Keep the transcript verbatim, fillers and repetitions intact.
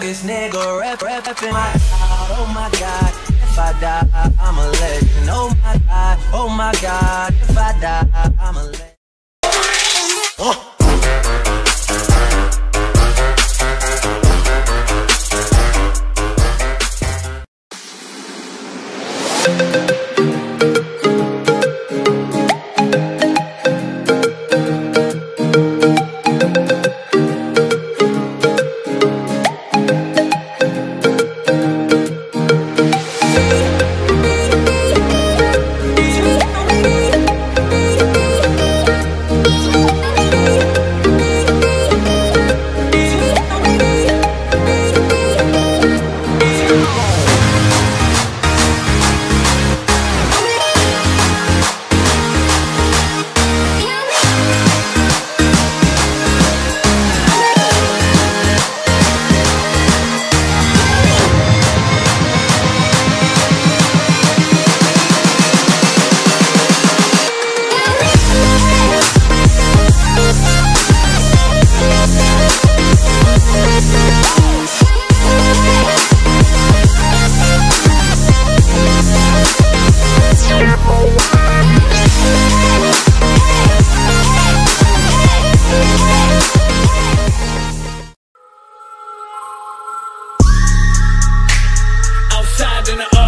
youngest nigga rap, rap, rapping my God, oh my God, if I die, I'm a legend. Oh my God, oh my God, if I die, I'm a legend. Oh. In the